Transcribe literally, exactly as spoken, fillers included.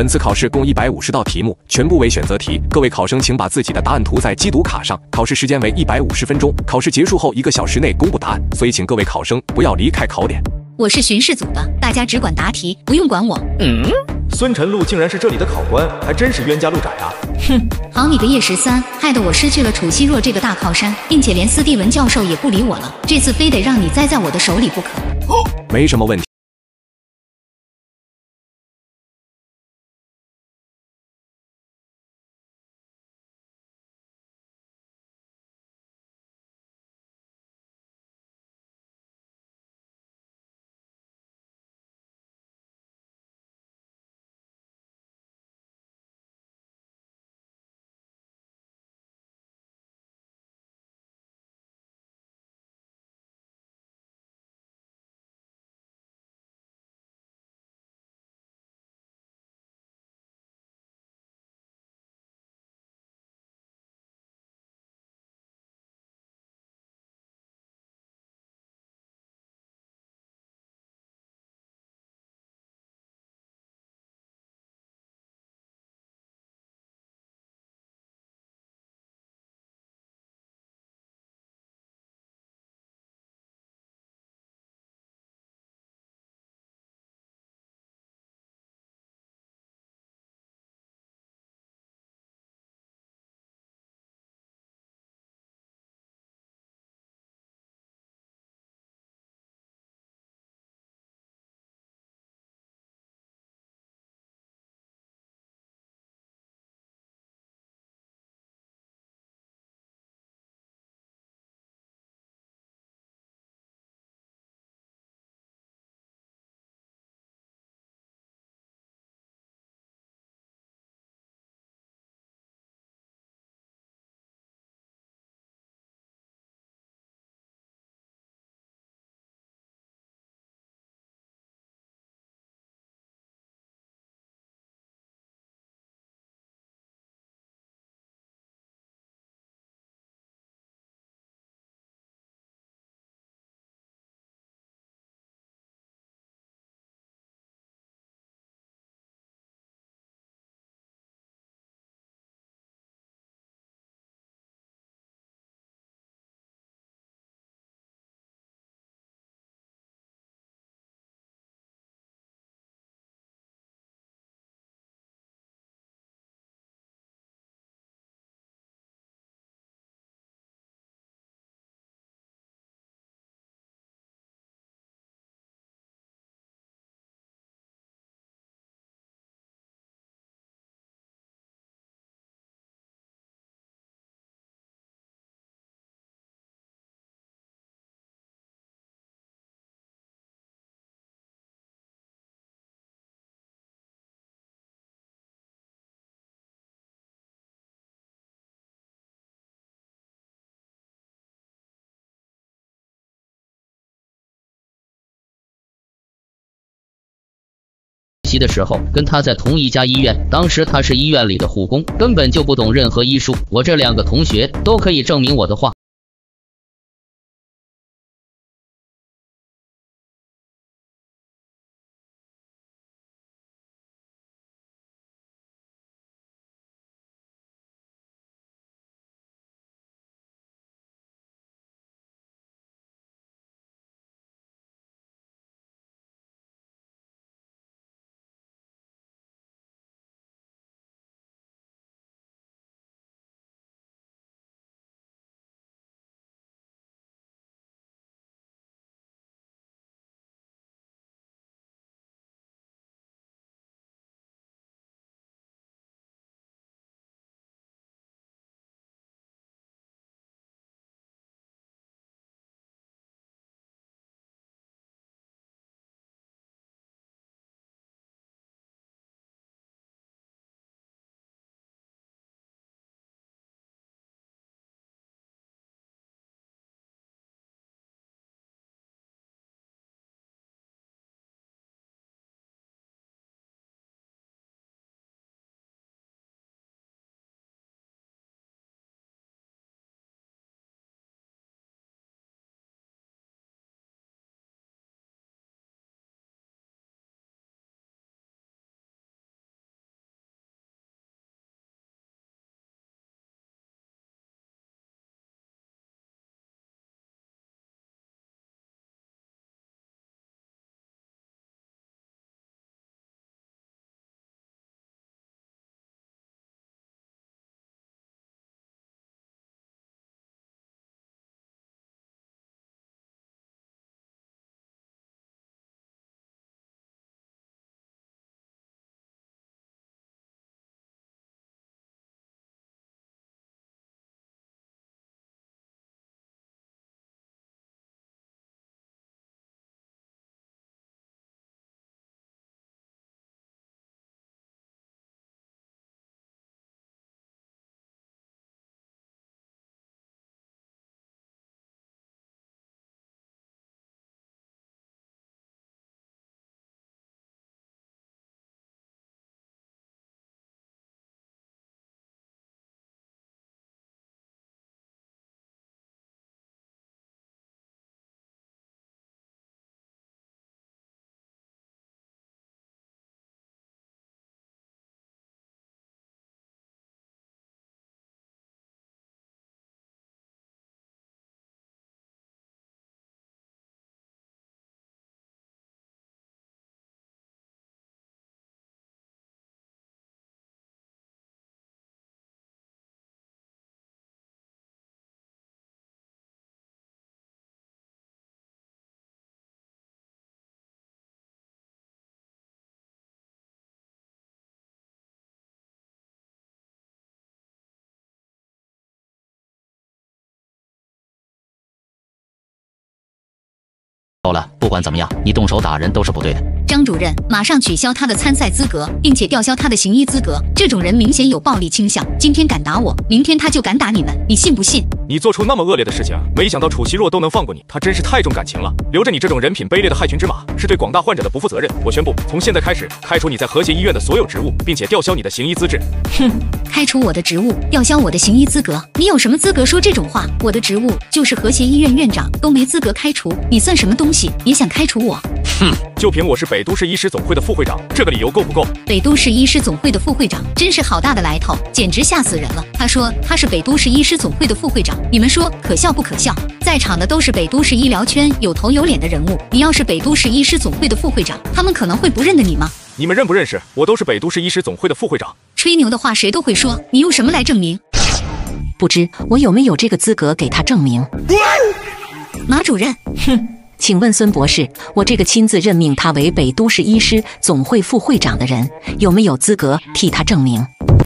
本次考试共一百五十道题目，全部为选择题。各位考生请把自己的答案涂在机读卡上。考试时间为一百五十分钟，考试结束后一个小时内公布答案，所以请各位考生不要离开考点。我是巡视组的，大家只管答题，不用管我。嗯，孙晨露竟然是这里的考官，还真是冤家路窄啊！哼，好你个叶十三，害得我失去了楚希若这个大靠山，并且连司地文教授也不理我了，这次非得让你栽在我的手里不可。哦，没什么问题。的时候跟他在同一家医院，当时他是医院里的护工，根本就不懂任何医术。我这两个同学都可以证明我的话。够了，不管怎么样，你动手打人都是不对的。张主任，马上取消他的参赛资格，并且吊销他的行医资格。这种人明显有暴力倾向，今天敢打我，明天他就敢打你们，你信不信？你做出那么恶劣的事情，没想到楚希若都能放过你，他真是太重感情了。留着你这种人品卑劣的害群之马，是对广大患者的不负责任。我宣布，从现在开始，开除你在和谐医院的所有职务，并且吊销你的行医资质。哼，开除我的职务，吊销我的行医资格，你有什么资格说这种话？我的职务就是和谐医院院长，都没资格开除，你算什么东西？ 也想开除我？哼！就凭我是北都市医师总会的副会长，这个理由够不够？北都市医师总会的副会长真是好大的来头，简直吓死人了！他说他是北都市医师总会的副会长，你们说可笑不可笑？在场的都是北都市医疗圈有头有脸的人物，你要是北都市医师总会的副会长，他们可能会不认得你吗？你们认不认识？我都是北都市医师总会的副会长。吹牛的话谁都会说，你用什么来证明？不知我有没有这个资格给他证明？马主任，哼！ 请问孙博士，我这个亲自任命他为北都市医师总会副会长的人，有没有资格替他证明？